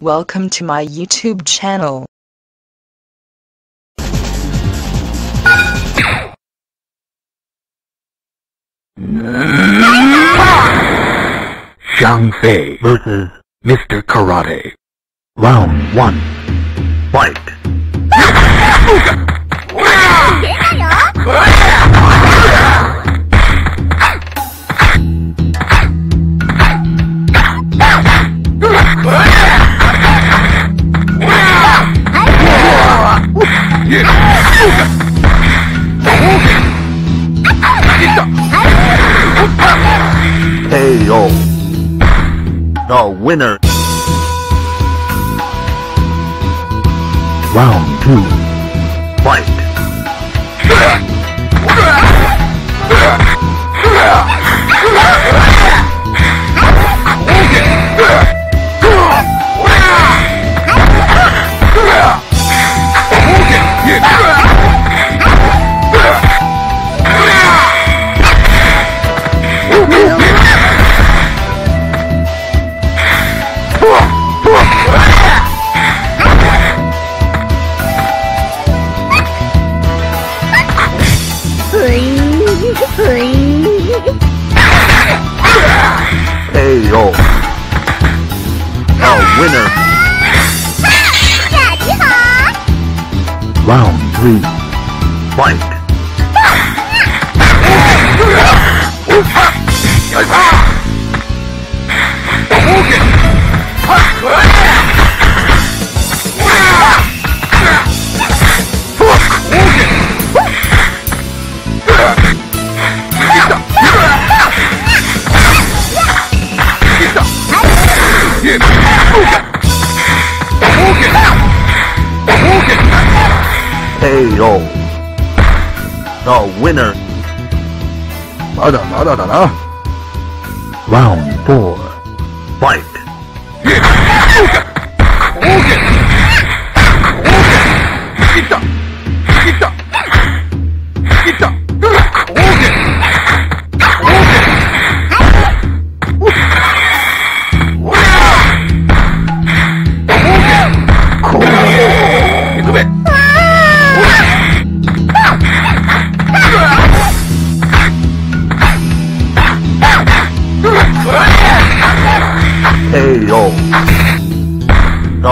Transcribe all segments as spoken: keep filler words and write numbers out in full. Welcome to my YouTube channel. Shang Fei versus Mister Karate. Round one. Fight. K O. The winner. Round two. Fight. K O. The winner. Round three. Fight. K O. The winner. Da da da da da. Round four. Fight. K O.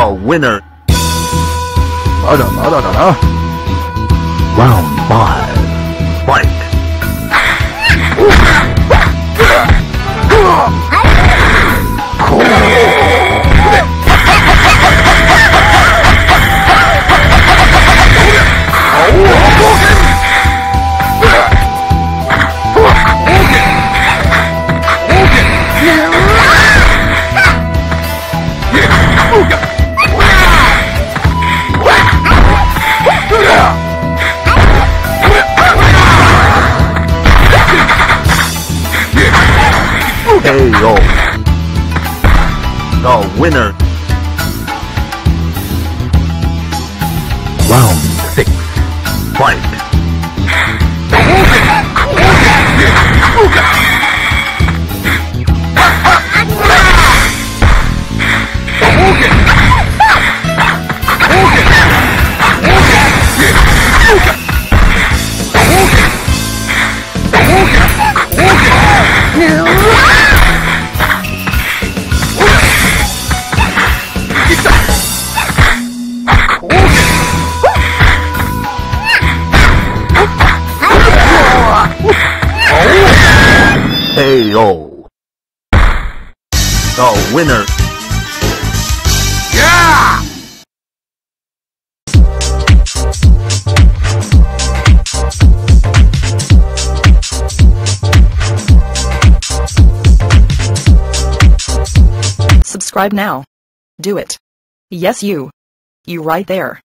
The winner. Da da da da da. Round five. Fight. K O. The winner. Round six. Fight. K O. The winner. Yeah! Subscribe now. Do it. Yes, you. You right there.